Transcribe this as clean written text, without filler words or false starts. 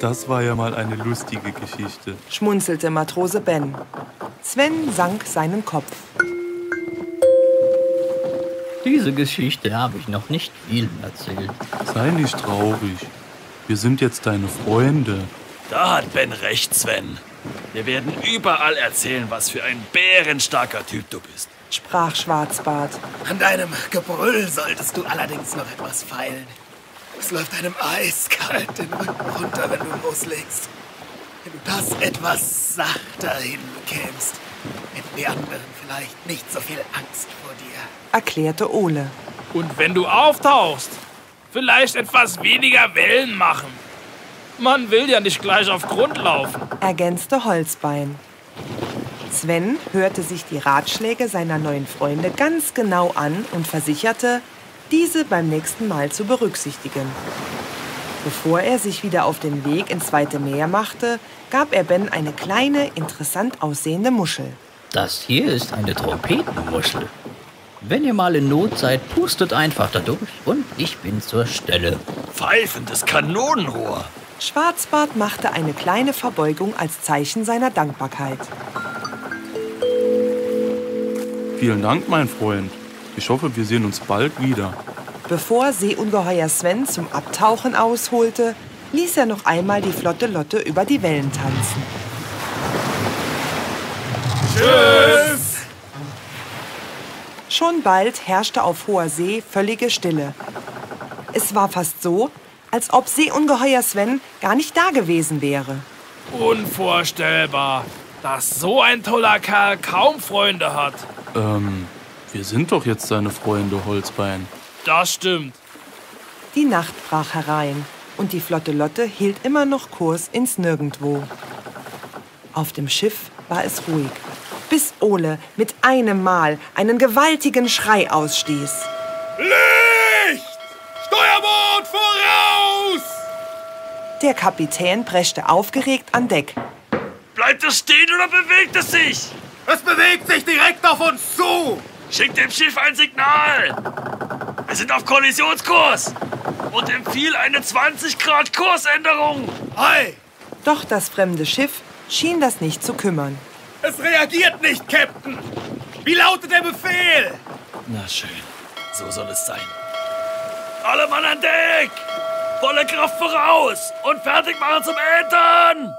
Das war ja mal eine lustige Geschichte, schmunzelte Matrose Ben. Sven sank seinen Kopf. Diese Geschichte habe ich noch nicht vielen erzählt. Sei nicht traurig. Wir sind jetzt deine Freunde. Da hat Ben recht, Sven. Wir werden überall erzählen, was für ein bärenstarker Typ du bist, sprach Schwarzbart. An deinem Gebrüll solltest du allerdings noch etwas feilen. Es läuft einem eiskalt den Rücken runter, wenn du loslegst. Wenn du das etwas sachter hinbekämst, hätten die anderen vielleicht nicht so viel Angst vor dir, erklärte Ole. Und wenn du auftauchst, vielleicht etwas weniger Wellen machen. Man will ja nicht gleich auf Grund laufen, ergänzte Holzbein. Sven hörte sich die Ratschläge seiner neuen Freunde ganz genau an und versicherte, diese beim nächsten Mal zu berücksichtigen. Bevor er sich wieder auf den Weg ins weite Meer machte, gab er Ben eine kleine, interessant aussehende Muschel. Das hier ist eine Trompetenmuschel. Wenn ihr mal in Not seid, pustet einfach dadurch und ich bin zur Stelle. Pfeifendes Kanonenrohr! Schwarzbart machte eine kleine Verbeugung als Zeichen seiner Dankbarkeit. Vielen Dank, mein Freund. Ich hoffe, wir sehen uns bald wieder. Bevor Seeungeheuer Sven zum Abtauchen ausholte, ließ er noch einmal die flotte Lotte über die Wellen tanzen. Tschüss! Schon bald herrschte auf hoher See völlige Stille. Es war fast so, als ob Seeungeheuer Sven gar nicht da gewesen wäre. Unvorstellbar, dass so ein toller Kerl kaum Freunde hat. Wir sind doch jetzt seine Freunde, Holzbein. Das stimmt. Die Nacht brach herein und die flotte Lotte hielt immer noch Kurs ins Nirgendwo. Auf dem Schiff war es ruhig, bis Ole mit einem Mal einen gewaltigen Schrei ausstieß. Licht! Steuerbord voraus! Der Kapitän preschte aufgeregt an Deck. Bleibt es stehen oder bewegt es sich? Es bewegt sich direkt auf uns zu! Schickt dem Schiff ein Signal! Wir sind auf Kollisionskurs und empfiehlt eine 20°-Kursänderung! Ei! Doch das fremde Schiff schien das nicht zu kümmern. Es reagiert nicht, Captain! Wie lautet der Befehl? Na schön, so soll es sein. Alle Mann an Deck! Volle Kraft voraus und fertig machen zum Entern!